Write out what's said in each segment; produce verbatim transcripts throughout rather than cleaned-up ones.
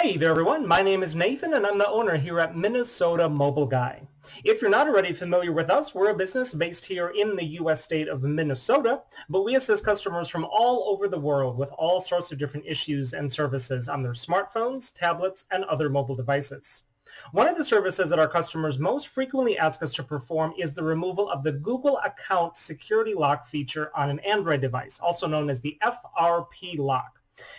Hey there everyone, my name is Nathan and I'm the owner here at Minnesota Mobile Guy. If you're not already familiar with us, we're a business based here in the U S state of Minnesota, but we assist customers from all over the world with all sorts of different issues and services on their smartphones, tablets, and other mobile devices. One of the services that our customers most frequently ask us to perform is the removal of the Google account security lock feature on an Android device, also known as the F R P Lock.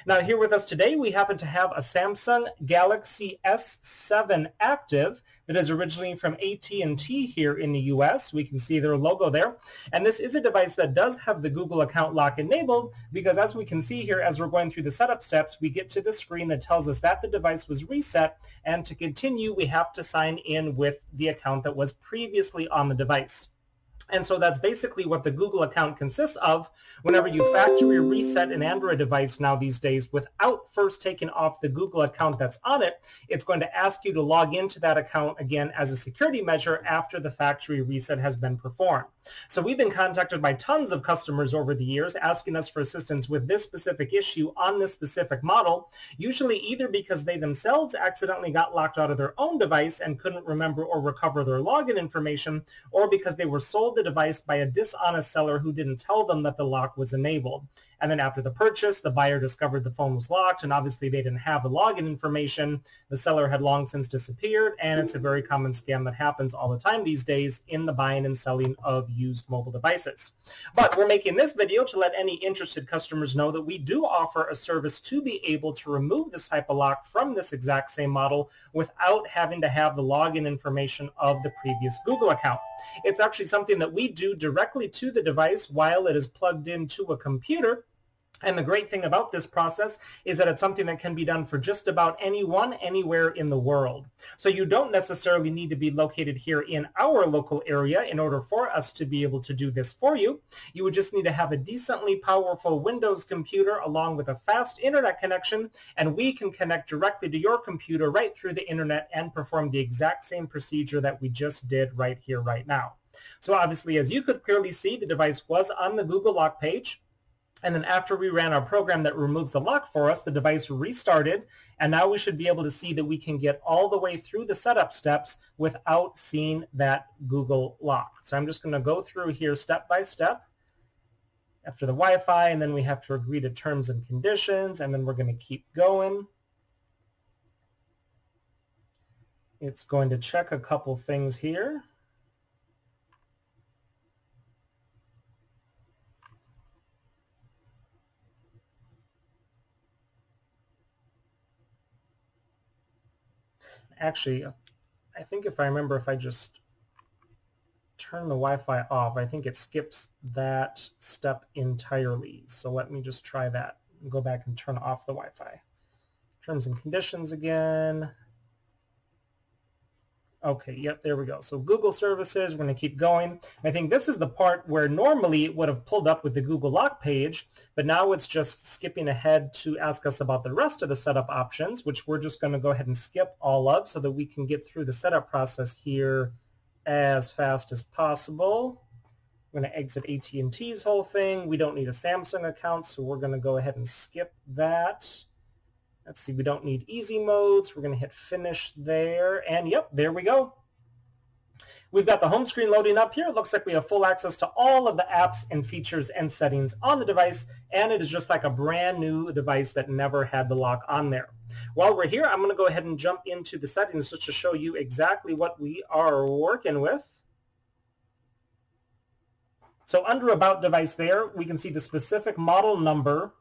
Now here with us today, we happen to have a Samsung Galaxy S seven Active that is originally from A T and T here in the U S. We can see their logo there. And this is a device that does have the Google account lock enabled because as we can see here, as we're going through the setup steps, we get to the screen that tells us that the device was reset. And to continue, we have to sign in with the account that was previously on the device. And so that's basically what the Google account consists of. Whenever you factory reset an Android device now these days without first taking off the Google account that's on it, it's going to ask you to log into that account again as a security measure after the factory reset has been performed. So we've been contacted by tons of customers over the years asking us for assistance with this specific issue on this specific model, usually either because they themselves accidentally got locked out of their own device and couldn't remember or recover their login information, or because they were sold the device by a dishonest seller who didn't tell them that the lock was enabled. And then after the purchase, the buyer discovered the phone was locked, and obviously they didn't have the login information. The seller had long since disappeared, and it's a very common scam that happens all the time these days in the buying and selling of used mobile devices. But we're making this video to let any interested customers know that we do offer a service to be able to remove this type of lock from this exact same model without having to have the login information of the previous Google account. It's actually something that we do directly to the device while it is plugged into a computer. And the great thing about this process is that it's something that can be done for just about anyone, anywhere in the world. So you don't necessarily need to be located here in our local area in order for us to be able to do this for you. You would just need to have a decently powerful Windows computer along with a fast internet connection, and we can connect directly to your computer right through the internet and perform the exact same procedure that we just did right here, right now. So obviously, as you could clearly see, the device was on the Google Lock page. And then after we ran our program that removes the lock for us, the device restarted. And now we should be able to see that we can get all the way through the setup steps without seeing that Google lock. So I'm just going to go through here step by step after the Wi-Fi, and then we have to agree to terms and conditions, and then we're going to keep going. It's going to check a couple things here. Actually, I think if I remember, if I just turn the Wi-Fi off, I think it skips that step entirely. So let me just try that. Go back and turn off the Wi-Fi. Terms and conditions again. Okay, yep, there we go. So Google services, we're going to keep going. I think this is the part where normally it would have pulled up with the Google Lock page, but now it's just skipping ahead to ask us about the rest of the setup options, which we're just going to go ahead and skip all of so that we can get through the setup process here as fast as possible. I'm going to exit A T and T's whole thing. We don't need a Samsung account, so we're going to go ahead and skip that. Let's see, we don't need easy modes. We're going to hit finish there. And yep, there we go. We've got the home screen loading up here. It looks like we have full access to all of the apps and features and settings on the device. And it is just like a brand new device that never had the lock on there. While we're here, I'm going to go ahead and jump into the settings just to show you exactly what we are working with. So under About Device there, we can see the specific model number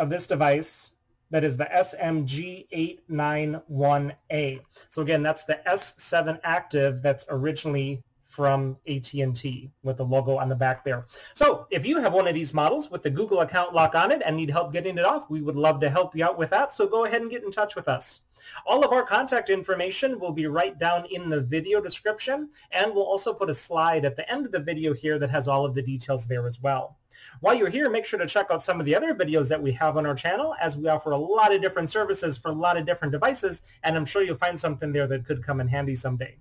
of this device, that is the S M G eight nine one A. So again, that's the S seven Active that's originally from A T and T with the logo on the back there. So if you have one of these models with the Google account lock on it and need help getting it off, we would love to help you out with that. So go ahead and get in touch with us. All of our contact information will be right down in the video description, and we'll also put a slide at the end of the video here that has all of the details there as well. While you're here, make sure to check out some of the other videos that we have on our channel, as we offer a lot of different services for a lot of different devices, and I'm sure you'll find something there that could come in handy someday.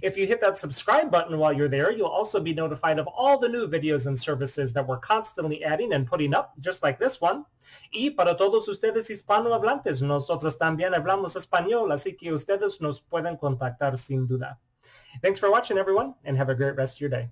If you hit that subscribe button while you're there, you'll also be notified of all the new videos and services that we're constantly adding and putting up, just like this one. Y para todos ustedes hispanohablantes, nosotros también hablamos español, así que ustedes nos pueden contactar sin duda. Thanks for watching, everyone, and have a great rest of your day.